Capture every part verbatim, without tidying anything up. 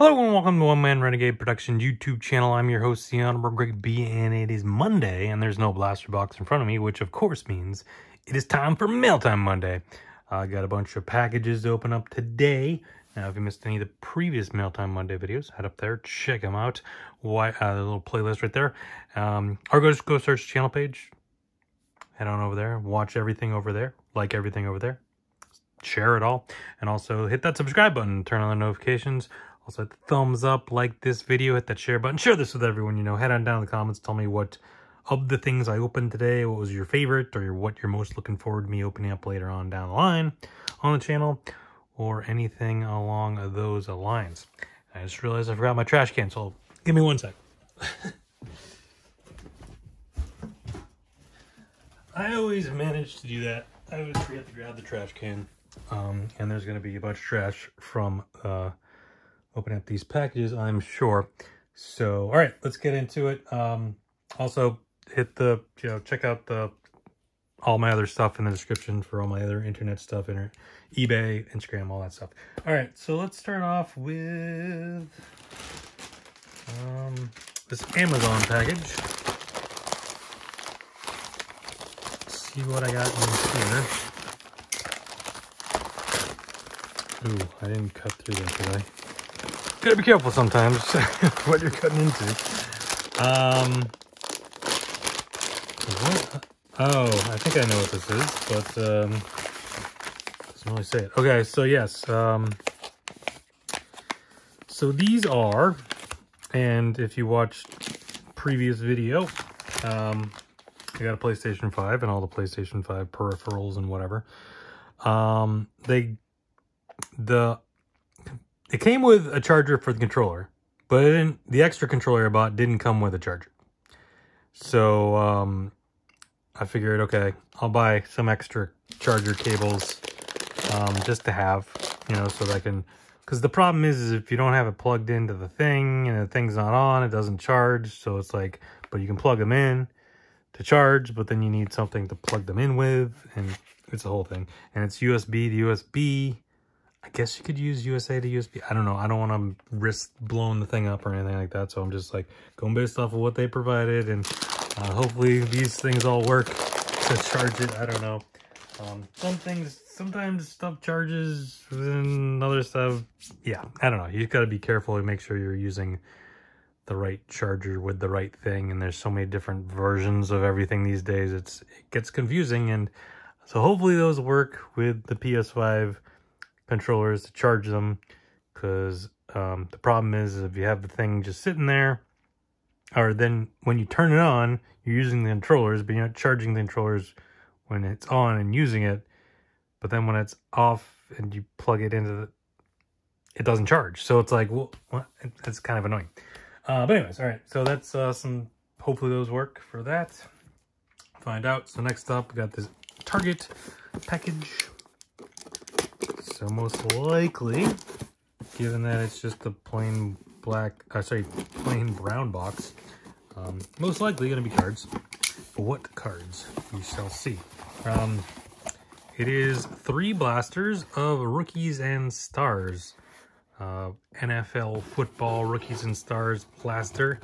Hello and welcome to One Man Renegade Productions YouTube channel. I'm your host, Sian McGregor B, and it is Monday, and there's no blaster box in front of me, which of course means it is time for Mail Time Monday. I uh, got a bunch of packages to open up today. Now, if you missed any of the previous Mail Time Monday videos, head up there, check them out. Why, uh, the little playlist right there. Um, or go, just go search the channel page. Head on over there, watch everything over there, like everything over there, share it all, and also hit that subscribe button, turn on the notifications. Also, hit the thumbs up, like this video, hit that share button, share this with everyone you know. Head on down in the comments, tell me what of the things I opened today, what was your favorite, or what you're most looking forward to me opening up later on down the line on the channel, or anything along those lines. I just realized I forgot my trash can, so give me one sec. I always manage to do that. I always forget to grab the trash can, um, and there's going to be a bunch of trash from... Uh, open up these packages, I'm sure. So, all right, let's get into it. Um, also, hit the, you know, check out the all my other stuff in the description for all my other internet stuff, internet, eBay, Instagram, all that stuff. All right, so let's start off with um, this Amazon package. Let's see what I got in here. Ooh, I didn't cut through that, did I? Gotta be careful sometimes what you're cutting into. Um, what? Oh, I think I know what this is, but um, doesn't really say it. Okay, so yes. Um, so these are, and if you watched previous video, um, I got a PlayStation five and all the PlayStation five peripherals and whatever. Um, they, the... It came with a charger for the controller, but it didn't, the extra controller I bought didn't come with a charger. So um, I figured, okay, I'll buy some extra charger cables um, just to have, you know, so that I can... Because the problem is, is if you don't have it plugged into the thing and the thing's not on, it doesn't charge. So it's like, but you can plug them in to charge, but then you need something to plug them in with, and it's a whole thing. And it's U S B to U S B. I guess you could use U S A to U S B. I don't know. I don't want to risk blowing the thing up or anything like that. So I'm just like going based off of what they provided. And uh, hopefully these things all work to charge it. I don't know. Um, some things, sometimes stuff charges and other stuff. Yeah, I don't know. You've got to be careful and make sure you're using the right charger with the right thing. And there's so many different versions of everything these days. It's, it gets confusing. And so hopefully those work with the P S five. Controllers to charge them, because um, the problem is, is if you have the thing just sitting there, or then when you turn it on, you're using the controllers, but you're not charging the controllers when it's on and using it. But then when it's off and you plug it into the, it doesn't charge. So it's like, well, what? It's kind of annoying. Uh, but anyways, all right. So that's uh, some. Hopefully those work for that. Find out. So next up, we got this Target package. So most likely, given that it's just a plain black, uh, sorry, plain brown box, um, most likely going to be cards. But what cards? You shall see. Um, it is three blasters of Rookies and Stars. Uh, N F L football Rookies and Stars blaster.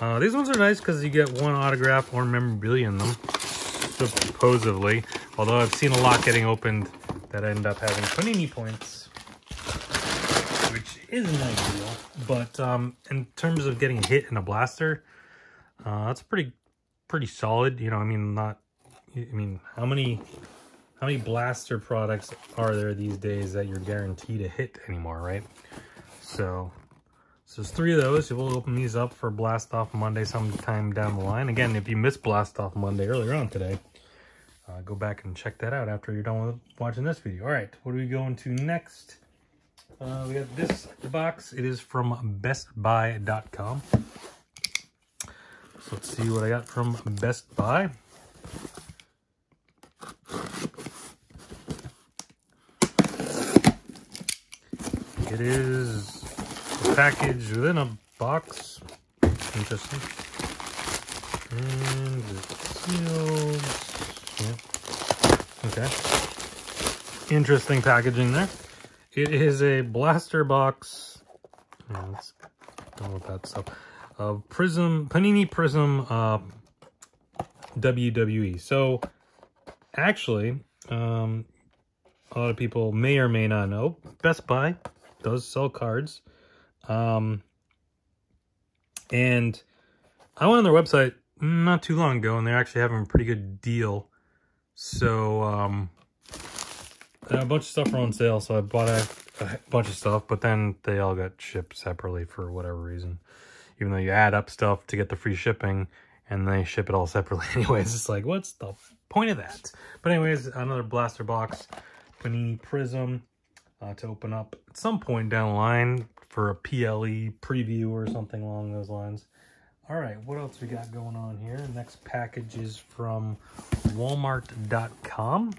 Uh, these ones are nice because you get one autograph or memorabilia in them, supposedly. Although I've seen a lot getting opened that end up having Panini points, which isn't ideal. But um, in terms of getting hit in a blaster, uh, that's pretty, pretty solid. You know, I mean, not. I mean, how many, how many blaster products are there these days that you're guaranteed a hit anymore, right? So, so there's three of those. So we'll open these up for Blast Off Monday sometime down the line. Again, if you missed Blast Off Monday earlier on today. Uh, go back and check that out after you're done with watching this video. All right, what are we going to next? Uh, we got this box. It is from best buy dot com. So let's see what I got from Best Buy. It is a package within a box. Interesting. And it's sealed. Yeah. Okay. Interesting packaging there. It is a blaster box Yeah, let's done with that stuff. Uh, Prism, Panini Prism, uh, W W E. So, actually, um, a lot of people may or may not know, Best Buy does sell cards. Um, and I went on their website not too long ago, and they're actually having a pretty good deal. So, um, a bunch of stuff were on sale, so I bought a, a bunch of stuff, but then they all got shipped separately for whatever reason. Even though you add up stuff to get the free shipping, and they ship it all separately anyways. It's like, what's the point of that? But anyways, another blaster box, Panini Prism, uh, to open up at some point down the line for a P L E preview or something along those lines. All right, what else we got going on here? Next package is from Walmart dot com.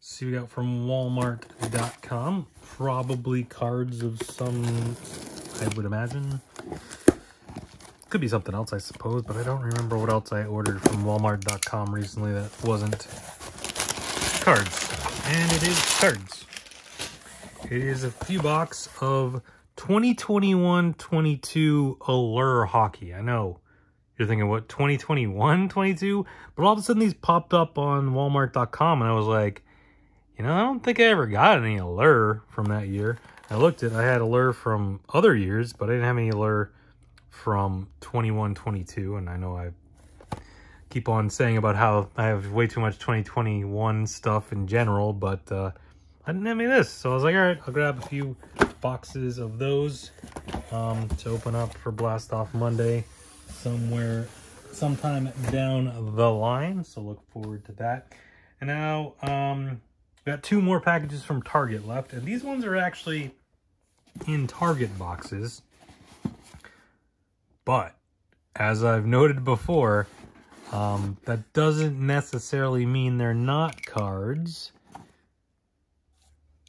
See, we got from Walmart dot com, probably cards of some, I would imagine. Could be something else, I suppose, but I don't remember what else I ordered from Walmart dot com recently that wasn't cards. And it is cards. It is a few box of twenty twenty-one twenty-two Allure hockey. I know you're thinking, what, twenty twenty-one twenty-two? But all of a sudden these popped up on Walmart dot com, and I was like, you know, I don't think I ever got any Allure from that year. I looked at, I had Allure from other years, but I didn't have any Allure from twenty-one twenty-two. And I know I keep on saying about how I have way too much twenty twenty-one stuff in general, but uh, I didn't have any of this. So I was like, all right, I'll grab a few boxes of those um, to open up for Blast Off Monday somewhere, sometime down the line. So look forward to that. And now, um... got two more packages from Target left, and these ones are actually in Target boxes. But as I've noted before, um, that doesn't necessarily mean they're not cards.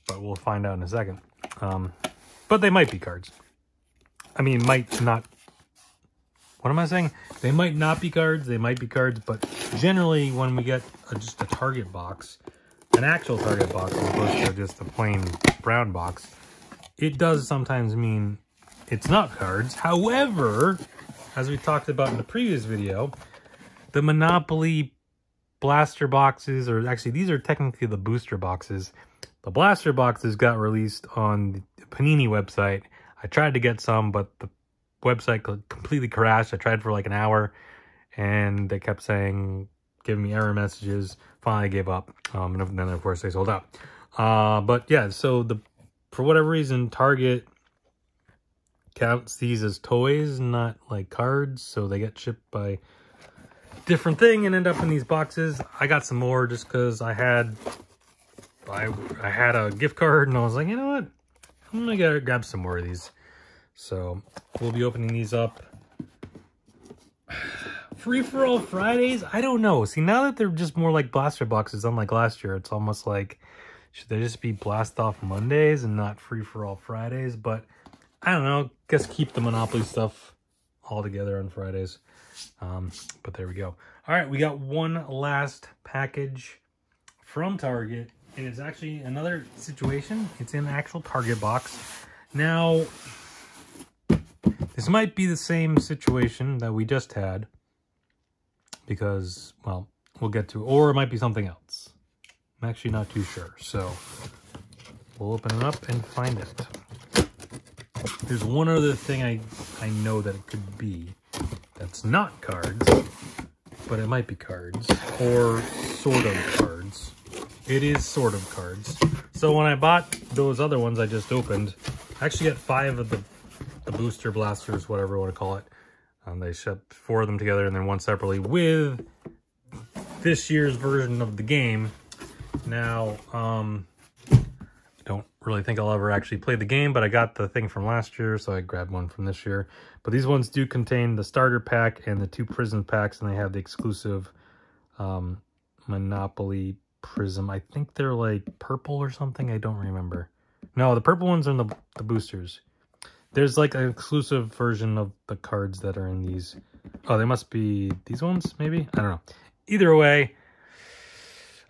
But we'll find out in a second. Um, but they might be cards. I mean, might not. What am I saying? They might not be cards. They might be cards. But generally, when we get a, just a Target box, an actual Target box as opposed to just a plain brown box, it does sometimes mean it's not cards. However, as we talked about in the previous video, the Monopoly blaster boxes, or actually these are technically the booster boxes. The blaster boxes got released on the Panini website. I tried to get some, but the website completely crashed. I tried for like an hour, and they kept saying, giving me error messages. Finally gave up, um, and then of course they sold out. Uh, but yeah, so the for whatever reason Target counts these as toys, not like cards, so they get shipped by different thing and end up in these boxes. I got some more just because I had I I had a gift card, and I was like, you know what, I'm gonna get, grab some more of these. So we'll be opening these up. Free for All Fridays? I don't know. See, now that they're just more like blaster boxes, unlike last year, it's almost like, should they just be Blast Off Mondays and not Free for All Fridays? But I don't know. Guess keep the Monopoly stuff all together on Fridays. Um, but there we go. All right, we got one last package from Target. It is actually another situation. It's in an actual Target box. Now, this might be the same situation that we just had, because, well, we'll get to, or it might be something else. I'm actually not too sure, so we'll open it up and find it. There's one other thing I, I know that it could be that's not cards, but it might be cards, or sort of cards. It is sort of cards. So when I bought those other ones I just opened, I actually got five of the, the booster blasters, whatever you want to call it. Um, they shipped four of them together and then one separately with this year's version of the game. Now, um, I don't really think I'll ever actually play the game, but I got the thing from last year, so I grabbed one from this year. But these ones do contain the starter pack and the two Prism packs, and they have the exclusive um, Monopoly Prism. I think they're like purple or something. I don't remember. No, the purple ones are in the, the boosters. There's like an exclusive version of the cards that are in these. Oh, they must be these ones, maybe? I don't know. Either way,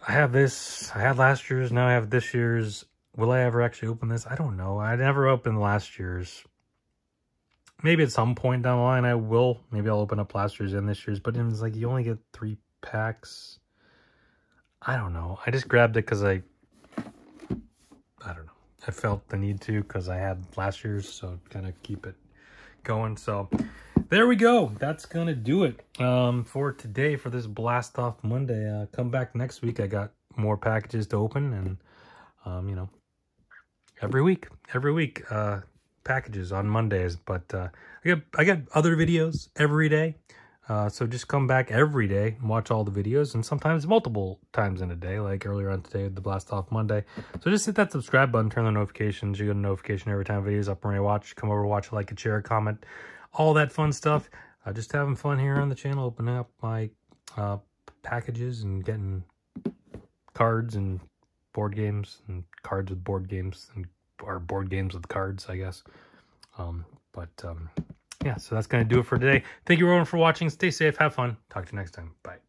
I have this. I had last year's. Now I have this year's. Will I ever actually open this? I don't know. I never opened last year's. Maybe at some point down the line I will. Maybe I'll open up last year's and this year's. But it's like you only get three packs. I don't know. I just grabbed it because I... I don't know. I felt the need to because I had last year's. So kind of keep it going. So... there we go. That's gonna do it um for today, for this Blast Off Monday. Uh come back next week. I got more packages to open, and um you know, every week every week uh packages on Mondays, but uh i got i got other videos every day, uh so just come back every day and watch all the videos, and sometimes multiple times in a day, like earlier on today with the Blast Off Monday. So just hit that subscribe button, turn on notifications. You get a notification every time videos up and ready to watch. Come over, watch, like and share, comment, all that fun stuff. Uh, just having fun here on the channel, opening up my uh, packages and getting cards and board games and cards with board games and or board games with cards, I guess. Um, but um, yeah, so that's going to do it for today. Thank you everyone for watching. Stay safe. Have fun. Talk to you next time. Bye.